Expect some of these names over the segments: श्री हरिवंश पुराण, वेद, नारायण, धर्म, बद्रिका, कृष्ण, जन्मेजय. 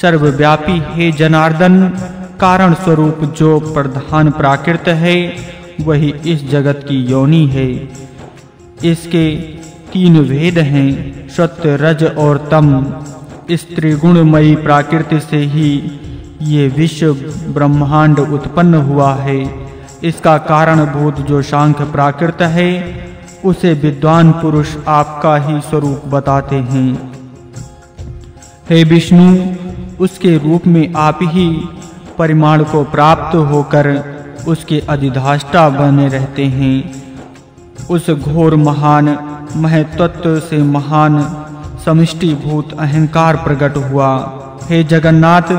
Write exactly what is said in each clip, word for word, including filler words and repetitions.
सर्वव्यापी है जनार्दन, कारण स्वरूप जो प्रधान प्राकृत है वही इस जगत की योनि है। इसके तीन वेद हैं, सत्य, रज और तम। इस त्रिगुणमयी प्राकृति से ही ये विश्व ब्रह्मांड उत्पन्न हुआ है। इसका कारणभूत जो सांख्य प्राकृत है उसे विद्वान पुरुष आपका ही स्वरूप बताते हैं। हे विष्णु, उसके रूप में आप ही परिमाण को प्राप्त होकर उसके अधिधाष्टा बने रहते हैं। उस घोर महान महतत्व से महान समष्टिभूत अहंकार प्रकट हुआ। हे जगन्नाथ,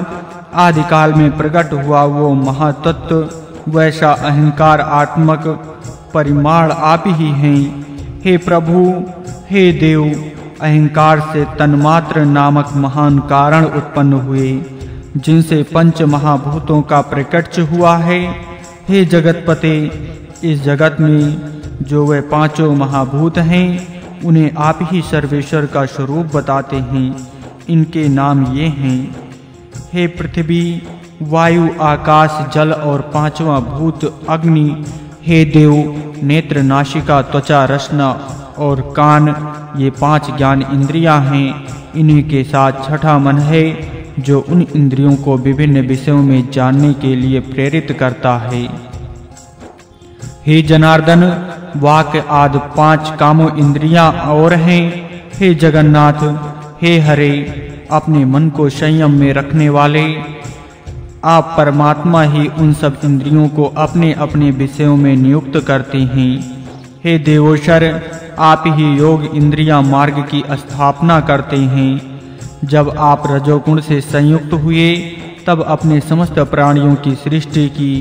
आदिकाल में प्रकट हुआ वो महातत्व वैसा अहंकार आत्मक परिमाण आप ही हैं। हे प्रभु, हे देव, अहंकार से तन्मात्र नामक महान कारण उत्पन्न हुए जिनसे पंच महाभूतों का प्रकट्य हुआ है। हे जगतपते, इस जगत में जो वे पांचों महाभूत हैं उन्हें आप ही सर्वेश्वर का स्वरूप बताते हैं। इनके नाम ये हैं। हे पृथ्वी, वायु, आकाश, जल और पांचवा भूत अग्नि। हे देव, नेत्र, नासिका, त्वचा, रसना और कान, ये पांच ज्ञान इंद्रियां हैं। इन्हीं के साथ छठा मन है जो उन इंद्रियों को विभिन्न विषयों में जानने के लिए प्रेरित करता है। हे जनार्दन, वाक् आदि पांच कामों इंद्रियां और हैं। हे जगन्नाथ, हे हरे, अपने मन को संयम में रखने वाले आप परमात्मा ही उन सब इंद्रियों को अपने अपने विषयों में नियुक्त करते हैं। हे देवोशर, आप ही योग इंद्रियां मार्ग की स्थापना करते हैं। जब आप रजोगुण से संयुक्त हुए तब अपने समस्त प्राणियों की सृष्टि की।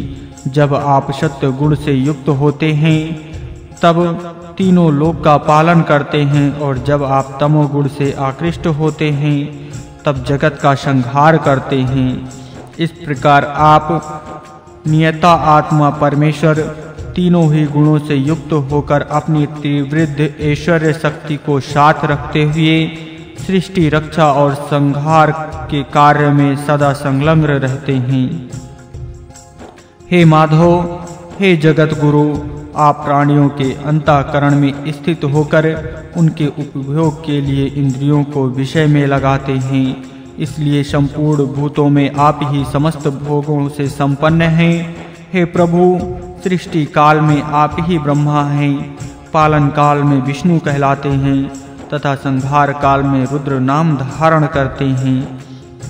जब आप सत्य गुण से युक्त होते हैं तब तीनों लोक का पालन करते हैं, और जब आप तमोगुण से आकृष्ट होते हैं तब जगत का संहार करते हैं। इस प्रकार आप नियता आत्मा परमेश्वर तीनों ही गुणों से युक्त होकर अपनी त्रिवृद्ध ऐश्वर्य शक्ति को साथ रखते हुए सृष्टि, रक्षा और संहार के कार्य में सदा संलग्न रहते हैं। हे माधव, हे जगत गुरु, आप प्राणियों के अंतःकरण में स्थित होकर उनके उपभोग के लिए इंद्रियों को विषय में लगाते हैं। इसलिए संपूर्ण भूतों में आप ही समस्त भोगों से संपन्न हैं। हे प्रभु, सृष्टि काल में आप ही ब्रह्मा हैं, पालन काल में विष्णु कहलाते हैं तथा संहार काल में रुद्र नाम धारण करते हैं।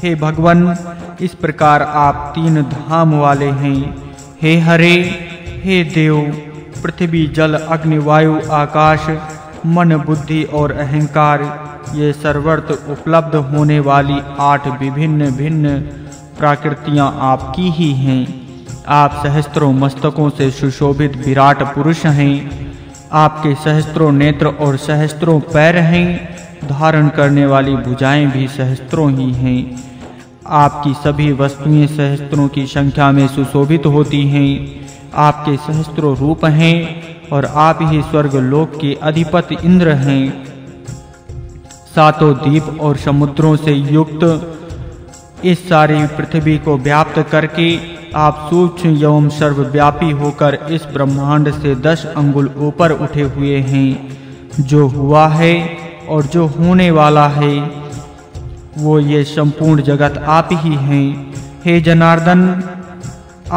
हे भगवान, इस प्रकार आप तीन धाम वाले हैं। हे हरे, हे देव, पृथ्वी, जल, अग्नि, वायु, आकाश, मन, बुद्धि और अहंकार, ये सर्वत्र उपलब्ध होने वाली आठ विभिन्न भिन्न प्राकृतियाँ आपकी ही हैं। आप सहस्त्रों मस्तकों से सुशोभित विराट पुरुष हैं। आपके सहस्त्रों नेत्र और सहस्त्रों पैर हैं। धारण करने वाली भुजाएं भी सहस्त्रों ही हैं। आपकी सभी वस्तुएं सहस्त्रों की संख्या में सुशोभित होती हैं। आपके सहस्त्रों रूप हैं और आप ही स्वर्गलोक के अधिपति इंद्र हैं। सातों द्वीप और समुद्रों से युक्त इस सारी पृथ्वी को व्याप्त करके आप सूक्ष्म एवं सर्वव्यापी होकर इस ब्रह्मांड से दस अंगुल ऊपर उठे हुए हैं। जो हुआ है और जो होने वाला है वो ये संपूर्ण जगत आप ही हैं। हे जनार्दन,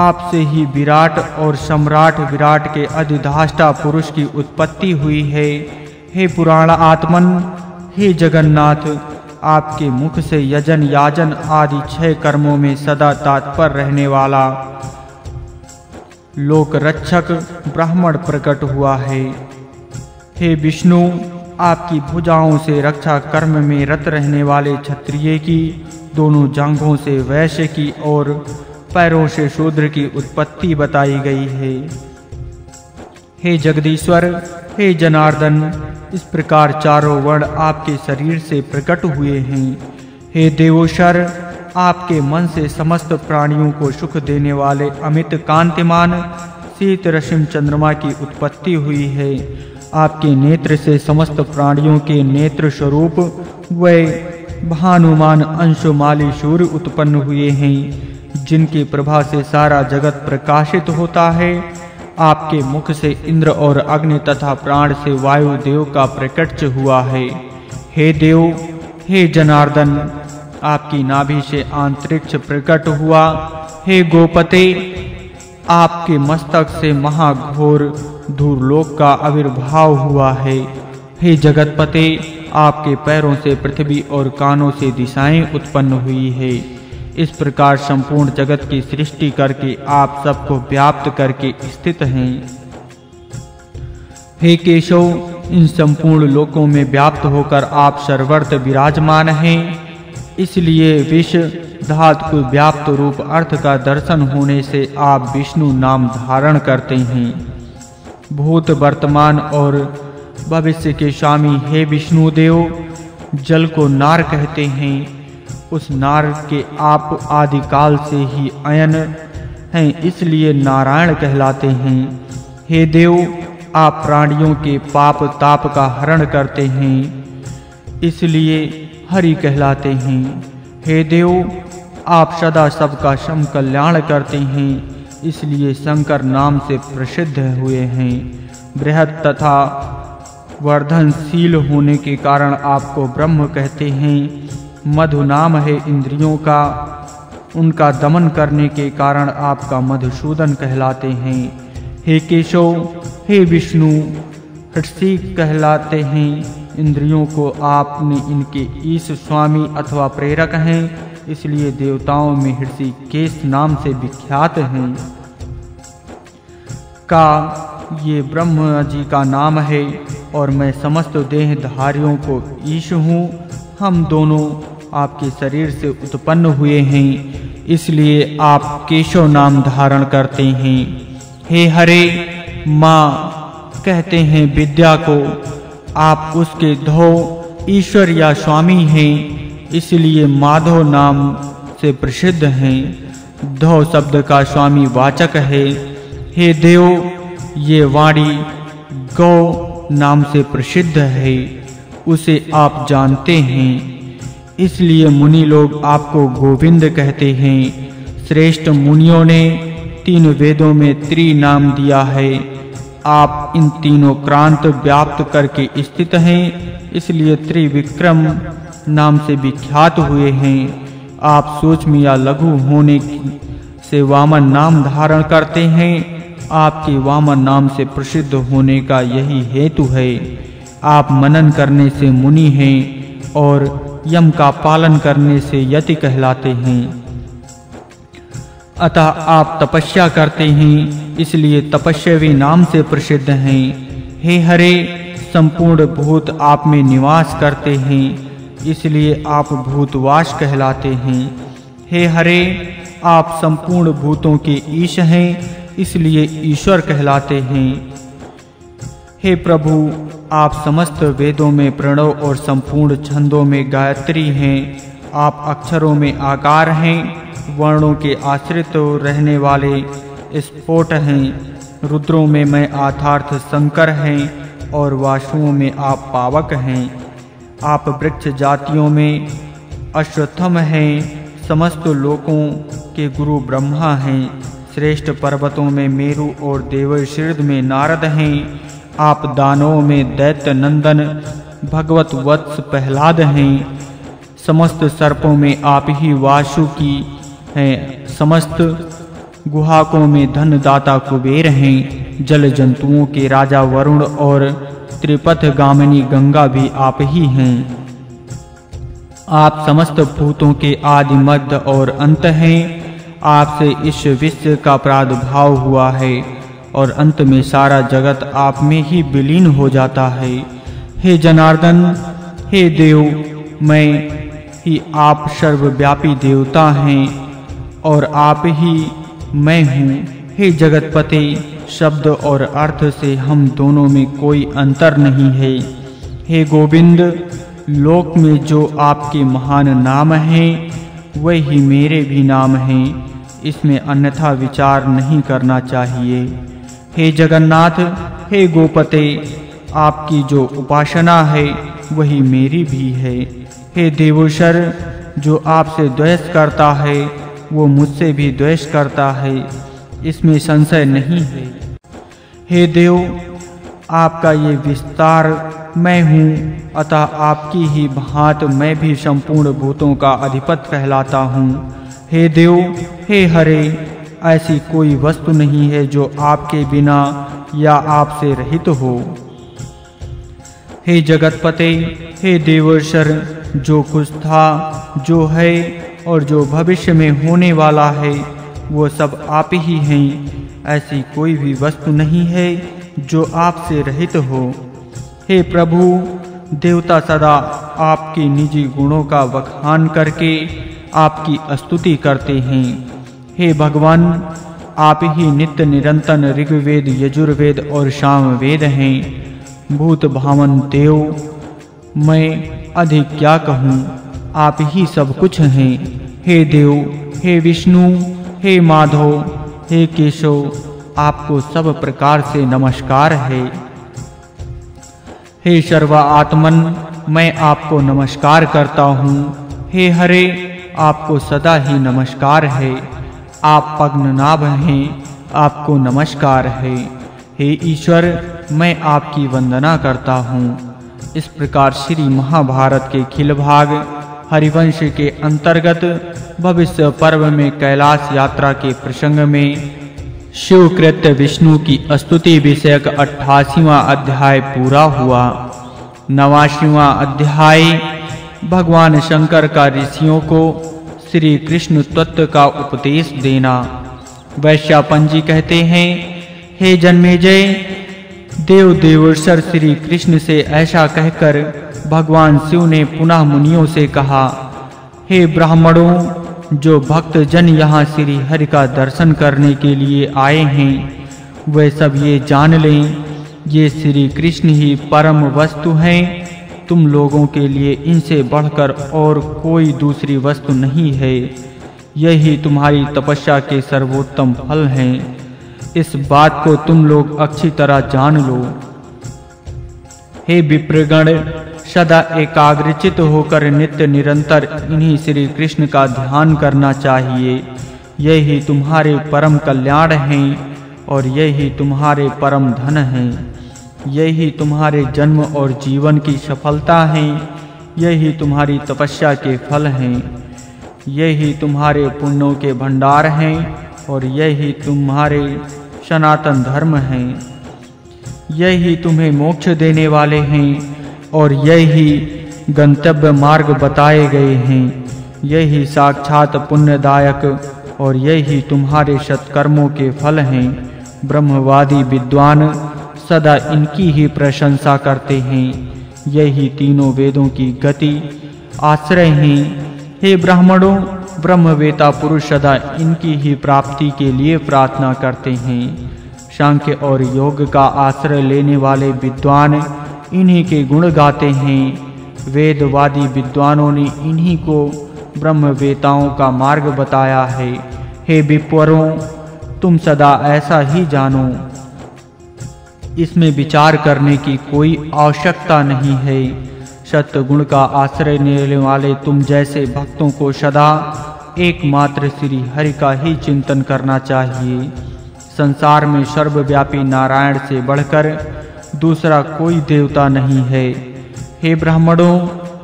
आपसे ही विराट और सम्राट विराट के अधिधाष्टा पुरुष की उत्पत्ति हुई है। हे पुराण आत्मन, हे जगन्नाथ, आपके मुख से यजन, याजन आदि छह कर्मों में सदा तत्पर रहने वाला लोक रक्षक ब्राह्मण प्रकट हुआ है। हे विष्णु, आपकी भुजाओं से रक्षा कर्म में रत रहने वाले क्षत्रिय की, दोनों जांघों से वैश्य की और पैरों से शूद्र की उत्पत्ति बताई गई है। हे जगदीश्वर, हे जनार्दन, इस प्रकार चारों वर्ण आपके शरीर से प्रकट हुए हैं। हे देवोशर, आपके मन से समस्त प्राणियों को सुख देने वाले अमित कांतिमान शीत रश्मि चंद्रमा की उत्पत्ति हुई है। आपके नेत्र से समस्त प्राणियों के नेत्र स्वरूप वे भानुमान अंशुमाली सूर्य उत्पन्न हुए हैं, जिनके प्रभा से सारा जगत प्रकाशित होता है। आपके मुख से इंद्र और अग्नि तथा प्राण से वायु देव का प्रकट हुआ है। हे देव, हे जनार्दन, आपकी नाभि से अंतरिक्ष प्रकट हुआ। हे गोपते, आपके मस्तक से महाघोर धूर्लोक का आविर्भाव हुआ है। हे जगतपते, आपके पैरों से पृथ्वी और कानों से दिशाएं उत्पन्न हुई है। इस प्रकार संपूर्ण जगत की सृष्टि करके आप सबको व्याप्त करके स्थित हैं। हे केशव, इन संपूर्ण लोकों में व्याप्त होकर आप सर्वत्र विराजमान हैं। इसलिए विष धातु को व्याप्त रूप अर्थ का दर्शन होने से आप विष्णु नाम धारण करते हैं। भूत, वर्तमान और भविष्य के स्वामी हे विष्णु देव, जल को नार कहते हैं। उस नार के आप आदिकाल से ही अयन हैं, इसलिए नारायण कहलाते हैं। हे देव, आप प्राणियों के पाप ताप का हरण करते हैं, इसलिए हरि कहलाते हैं। हे देव, आप सदा सबका सम कल्याण करते हैं, इसलिए शंकर नाम से प्रसिद्ध हुए हैं। बृहद तथा वर्धनशील होने के कारण आपको ब्रह्म कहते हैं। मधु नाम है इंद्रियों का, उनका दमन करने के कारण आपका मधुसूदन कहलाते हैं। हे केशव, हे विष्णु, हृषि कहलाते हैं। इंद्रियों को आपने इनके ईश स्वामी अथवा प्रेरक हैं, इसलिए देवताओं में हृषिकेश नाम से विख्यात हैं। का ये ब्रह्मा जी का नाम है, और मैं समस्त देहधारियों को ईश हूँ। हम दोनों आपके शरीर से उत्पन्न हुए हैं, इसलिए आप केशव नाम धारण करते हैं। हे हरे, माँ कहते हैं विद्या को। आप उसके धो ईश्वर या स्वामी हैं, इसलिए माधव नाम से प्रसिद्ध हैं। धो शब्द का स्वामी वाचक है। हे देव, ये वाणी गौ नाम से प्रसिद्ध है, उसे आप जानते हैं, इसलिए मुनि लोग आपको गोविंद कहते हैं। श्रेष्ठ मुनियों ने तीन वेदों में त्रि नाम दिया है। आप इन तीनों क्रांत व्याप्त करके स्थित हैं, इसलिए त्रिविक्रम नाम से विख्यात हुए हैं। आप सूक्ष्म या लघु होने से वामन नाम धारण करते हैं। आपके वामन नाम से प्रसिद्ध होने का यही हेतु है। आप मनन करने से मुनि हैं और यम का पालन करने से यति कहलाते हैं। अतः आप तपस्या करते हैं, इसलिए तपस्वी नाम से प्रसिद्ध हैं। हे हरे, संपूर्ण भूत आप में निवास करते हैं, इसलिए आप भूतवास कहलाते हैं। हे हरे, आप संपूर्ण भूतों के ईश हैं, इसलिए ईश्वर कहलाते हैं। हे प्रभु, आप समस्त वेदों में प्रणव और संपूर्ण छंदों में गायत्री हैं। आप अक्षरों में आकार हैं, वर्णों के आश्रित रहने वाले स्फोट हैं। रुद्रों में मैं आथार्थ शंकर हैं और वासुओं में आप पावक हैं। आप वृक्ष जातियों में अश्वत्थम हैं। समस्त लोकों के गुरु ब्रह्मा हैं। श्रेष्ठ पर्वतों में मेरु और देवशिर्द में नारद हैं। आप दानवों में दैत्य नंदन भगवत वत्स प्रहलाद हैं। समस्त सर्पों में आप ही वासुकी हैं। समस्त गुहाकों में धनदाता कुबेर हैं। जल जंतुओं के राजा वरुण और त्रिपथ गामिनी गंगा भी आप ही हैं। आप समस्त भूतों के आदि मध्य और अंत हैं। आपसे इस विश्व का प्रादुर्भाव हुआ है और अंत में सारा जगत आप में ही विलीन हो जाता है। हे जनार्दन, हे देव, मैं ही आप सर्वव्यापी देवता हैं और आप ही मैं हूँ। हे जगतपति, शब्द और अर्थ से हम दोनों में कोई अंतर नहीं है। हे गोविंद, लोक में जो आपके महान नाम हैं, वही मेरे भी नाम हैं, इसमें अन्यथा विचार नहीं करना चाहिए। हे जगन्नाथ, हे गोपते, आपकी जो उपासना है वही मेरी भी है। हे देवशर, जो आपसे द्वेष करता है वो मुझसे भी द्वेष करता है, इसमें संशय नहीं है। हे देव, आपका ये विस्तार मैं हूँ, अतः आपकी ही भांति मैं भी संपूर्ण भूतों का अधिपति कहलाता हूँ। हे देव, हे हरे, ऐसी कोई वस्तु नहीं है जो आपके बिना या आपसे रहित हो। हे जगतपते, हे देवर्षर, जो कुछ था, जो है और जो भविष्य में होने वाला है वो सब आप ही हैं। ऐसी कोई भी वस्तु नहीं है जो आपसे रहित हो। हे प्रभु, देवता सदा आपके निजी गुणों का बखान करके आपकी स्तुति करते हैं। हे भगवान, आप ही नित्य निरंतर ऋग्वेद, यजुर्वेद और सामवेद हैं। भूत भावन देव, मैं अधिक क्या कहूँ, आप ही सब कुछ हैं। हे देव, हे विष्णु, हे माधव, हे केशव, आपको सब प्रकार से नमस्कार है। हे सर्वात्मन, मैं आपको नमस्कार करता हूँ। हे हरे, आपको सदा ही नमस्कार है। आप पद्मनाभ हैं, आपको नमस्कार है। हे ईश्वर, मैं आपकी वंदना करता हूँ। इस प्रकार श्री महाभारत के खिल भाग हरिवंश के अंतर्गत भविष्य पर्व में कैलाश यात्रा के प्रसंग में शिवकृत विष्णु की स्तुति विषयक अट्ठासीवां अध्याय पूरा हुआ। नवासीवां अध्याय भगवान शंकर का ऋषियों को श्री कृष्ण तत्व का उपदेश देना। वैश्यापंजी कहते हैं, हे जन्मेजय, देव देवर्षर श्री कृष्ण से ऐसा कहकर भगवान शिव ने पुनः मुनियों से कहा, हे ब्राह्मणों, जो भक्त जन यहाँ श्री हरि का दर्शन करने के लिए आए हैं वे सब ये जान लें, ये श्री कृष्ण ही परम वस्तु हैं। तुम लोगों के लिए इनसे बढ़कर और कोई दूसरी वस्तु नहीं है। यही तुम्हारी तपस्या के सर्वोत्तम फल हैं। इस बात को तुम लोग अच्छी तरह जान लो। हे विप्रगण, सदा एकाग्रचित होकर नित्य निरंतर इन्हीं श्री कृष्ण का ध्यान करना चाहिए। यही तुम्हारे परम कल्याण हैं और यही तुम्हारे परम धन हैं। यही तुम्हारे जन्म और जीवन की सफलता हैं। यही तुम्हारी तपस्या के फल हैं। यही तुम्हारे पुण्यों के भंडार हैं और यही तुम्हारे सनातन धर्म हैं। यही तुम्हें मोक्ष देने वाले हैं और यही गंतव्य मार्ग बताए गए हैं। यही साक्षात पुण्यदायक और यही तुम्हारे सत्कर्मों के फल हैं। ब्रह्मवादी विद्वान सदा इनकी ही प्रशंसा करते हैं। यही तीनों वेदों की गति आश्रय हैं। हे ब्राह्मणों, ब्रह्मवेता पुरुष सदा इनकी ही प्राप्ति के लिए प्रार्थना करते हैं। सांख्य और योग का आश्रय लेने वाले विद्वान इन्हीं के गुण गाते हैं। वेदवादी विद्वानों ने इन्हीं को ब्रह्मवेताओं का मार्ग बताया है। हे विप्वरों, तुम सदा ऐसा ही जानो, इसमें विचार करने की कोई आवश्यकता नहीं है। सत्गुण का आश्रय लेने वाले तुम जैसे भक्तों को सदा एकमात्र श्री हरि का ही चिंतन करना चाहिए। संसार में सर्वव्यापी नारायण से बढ़कर दूसरा कोई देवता नहीं है। हे ब्राह्मणों,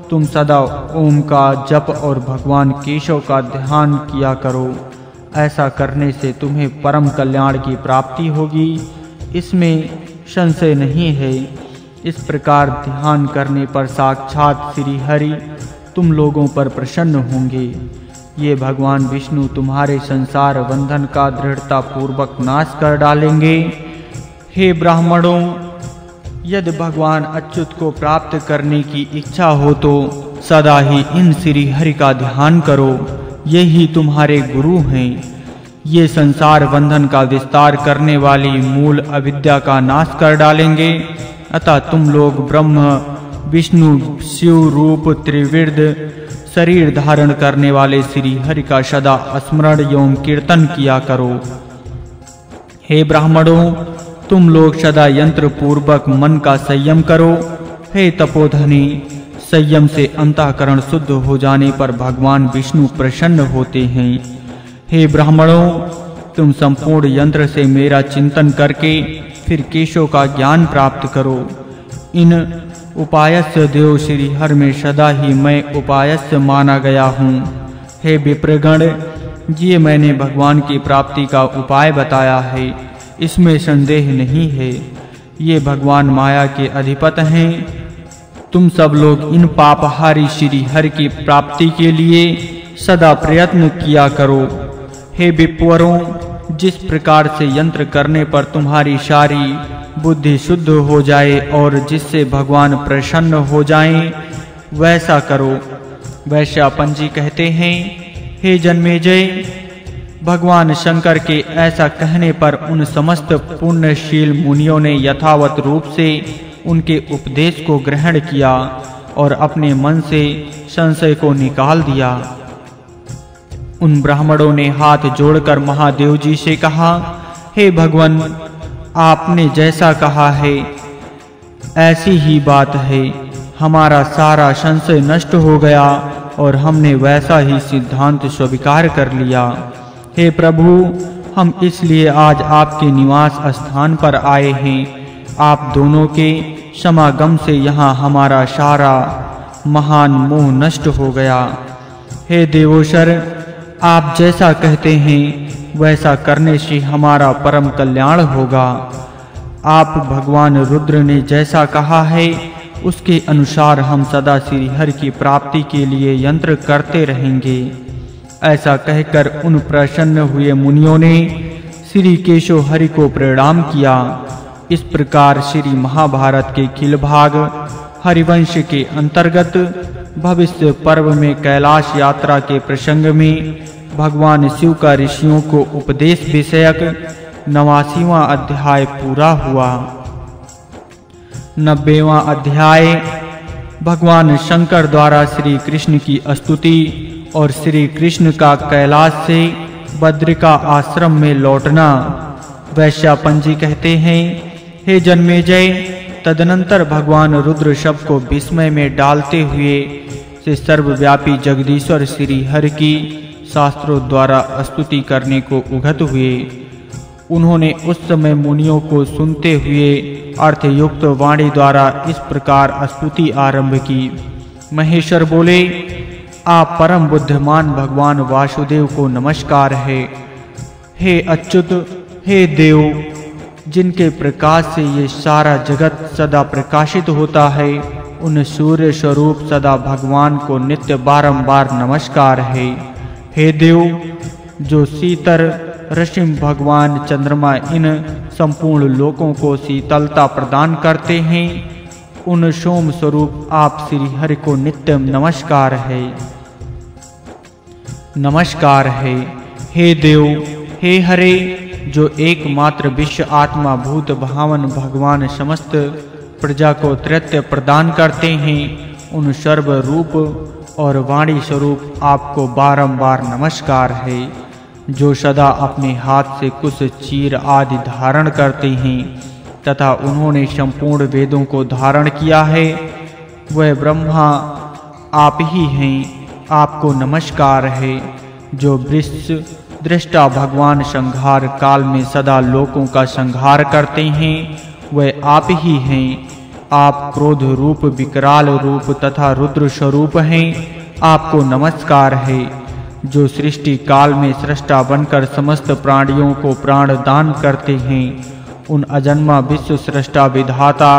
तुम सदा ओम का जप और भगवान केशव का ध्यान किया करो। ऐसा करने से तुम्हें परम कल्याण की प्राप्ति होगी, इसमें संशय नहीं है। इस प्रकार ध्यान करने पर साक्षात श्री हरि तुम लोगों पर प्रसन्न होंगे। ये भगवान विष्णु तुम्हारे संसार बंधन का दृढ़ता पूर्वक नाश कर डालेंगे। हे ब्राह्मणों, यदि भगवान अच्युत को प्राप्त करने की इच्छा हो तो सदा ही इन श्री हरि का ध्यान करो। यही तुम्हारे गुरु हैं। ये संसार बंधन का विस्तार करने वाली मूल अविद्या का नाश कर डालेंगे। अतः तुम लोग ब्रह्म, विष्णु, शिव रूप त्रिविध शरीर धारण करने वाले श्री हरि का सदा स्मरण एवं कीर्तन किया करो। हे ब्राह्मणों, तुम लोग सदा यंत्र पूर्वक मन का संयम करो। हे तपोधनी, संयम से अंतःकरण शुद्ध हो जाने पर भगवान विष्णु प्रसन्न होते हैं। हे ब्राह्मणों, तुम संपूर्ण यंत्र से मेरा चिंतन करके फिर केशों का ज्ञान प्राप्त करो। इन उपायस्य देव श्री हर में सदा ही मैं उपायस्य माना गया हूँ। हे विप्रगण, ये मैंने भगवान की प्राप्ति का उपाय बताया है, इसमें संदेह नहीं है। ये भगवान माया के अधिपति हैं। तुम सब लोग इन पापहारी श्री हर की प्राप्ति के लिए सदा प्रयत्न किया करो। हे विप्वरों, जिस प्रकार से यंत्र करने पर तुम्हारी सारी बुद्धि शुद्ध हो जाए और जिससे भगवान प्रसन्न हो जाएं, वैसा करो। वैश्या पंजी कहते हैं, हे जन्मेजय, भगवान शंकर के ऐसा कहने पर उन समस्त पुण्यशील मुनियों ने यथावत रूप से उनके उपदेश को ग्रहण किया और अपने मन से संशय को निकाल दिया। उन ब्राह्मणों ने हाथ जोड़कर महादेव जी से कहा, हे भगवान, आपने जैसा कहा है ऐसी ही बात है। हमारा सारा संशय नष्ट हो गया और हमने वैसा ही सिद्धांत स्वीकार कर लिया। हे प्रभु, हम इसलिए आज आपके निवास स्थान पर आए हैं। आप दोनों के समागम से यहाँ हमारा सारा महान मोह नष्ट हो गया। हे देवोशर, आप जैसा कहते हैं वैसा करने से हमारा परम कल्याण होगा। आप भगवान रुद्र ने जैसा कहा है उसके अनुसार हम सदा श्री हरि की प्राप्ति के लिए यंत्र करते रहेंगे। ऐसा कहकर उन प्रसन्न हुए मुनियों ने श्री केशव हरि को प्रणाम किया। इस प्रकार श्री महाभारत के खिल भाग हरिवंश के अंतर्गत भविष्य पर्व में कैलाश यात्रा के प्रसंग में भगवान शिव का ऋषियों को उपदेश विषयक नवासीवां अध्याय पूरा हुआ। नब्बेवां अध्याय भगवान शंकर द्वारा श्री कृष्ण की स्तुति और श्री कृष्ण का कैलाश से बद्रिका आश्रम में लौटना। वैश्यापंजी कहते हैं, हे जन्मेजय, तदनंतर भगवान रुद्र शब्द को विस्मय में डालते हुए से सर्वव्यापी जगदीश्वर श्री हरि की शास्त्रों द्वारा स्तुति करने को उगत हुए। उन्होंने उस समय मुनियों को सुनते हुए अर्थयुक्त वाणी द्वारा इस प्रकार स्तुति आरंभ की। महेश्वर बोले, आप परम बुद्धिमान भगवान वासुदेव को नमस्कार है। हे अच्युत, हे देव, जिनके प्रकाश से ये सारा जगत सदा प्रकाशित होता है, उन सूर्य स्वरूप सदा भगवान को नित्य बारंबार नमस्कार है। हे देव, जो शीतर रश्मि भगवान चंद्रमा इन संपूर्ण लोकों को शीतलता प्रदान करते हैं, उन सोम स्वरूप आप श्री हरि को नित्य नमस्कार है नमस्कार है। हे देव, हे हरे, जो एकमात्र विश्व आत्मा भूत भावन भगवान समस्त प्रजा को त्रैत्य प्रदान करते हैं, उन सर्व रूप और वाणी स्वरूप आपको बारंबार नमस्कार है। जो सदा अपने हाथ से कुछ चीर आदि धारण करते हैं तथा उन्होंने संपूर्ण वेदों को धारण किया है, वह ब्रह्मा आप ही हैं, आपको नमस्कार है। जो वृक्ष दृष्टा भगवान संहार काल में सदा लोकों का संहार करते हैं, वह आप ही हैं, आप क्रोध रूप विकराल रूप तथा रुद्र स्वरूप हैं, आपको नमस्कार है। जो सृष्टि काल में सृष्टा बनकर समस्त प्राणियों को प्राण दान करते हैं, उन अजन्मा विश्व सृष्टा विधाता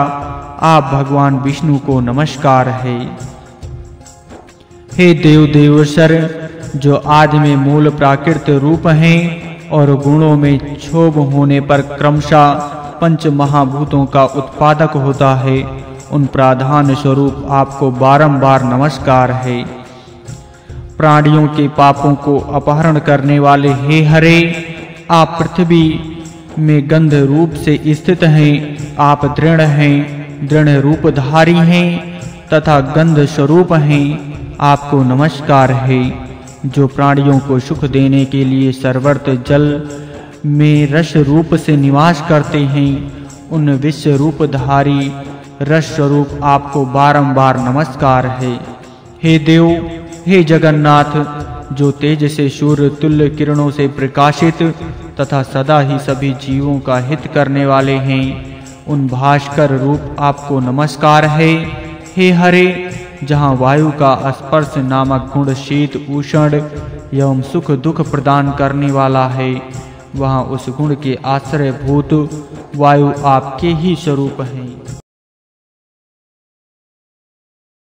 आप भगवान विष्णु को नमस्कार है। हे देव देवेश्वर, जो आदि में मूल प्राकृत रूप हैं और गुणों में क्षोभ होने पर क्रमशः पंच महाभूतों का उत्पादक होता है, उन प्राधान स्वरूप आपको बारंबार नमस्कार है। प्राणियों के पापों को अपहरण करने वाले हे हरे, आप पृथ्वी में गंध रूप से स्थित हैं, आप दृढ़ हैं, दृढ़ रूपधारी हैं तथा गंध स्वरूप हैं, आपको नमस्कार है। जो प्राणियों को सुख देने के लिए सर्वत्र जल में रस रूप से निवास करते हैं, उन विश्व रूपधारी रस स्वरूप आपको बारंबार नमस्कार है। हे देव, हे जगन्नाथ, जो तेज से सूर्य तुल्य किरणों से प्रकाशित तथा सदा ही सभी जीवों का हित करने वाले हैं, उन भास्कर रूप आपको नमस्कार है। हे हरे, जहाँ वायु का स्पर्श नामक गुण शीत उष्ण एवं सुख दुख प्रदान करने वाला है, वहाँ उस गुण के आश्रयभूत वायु आपके ही स्वरूप हैं।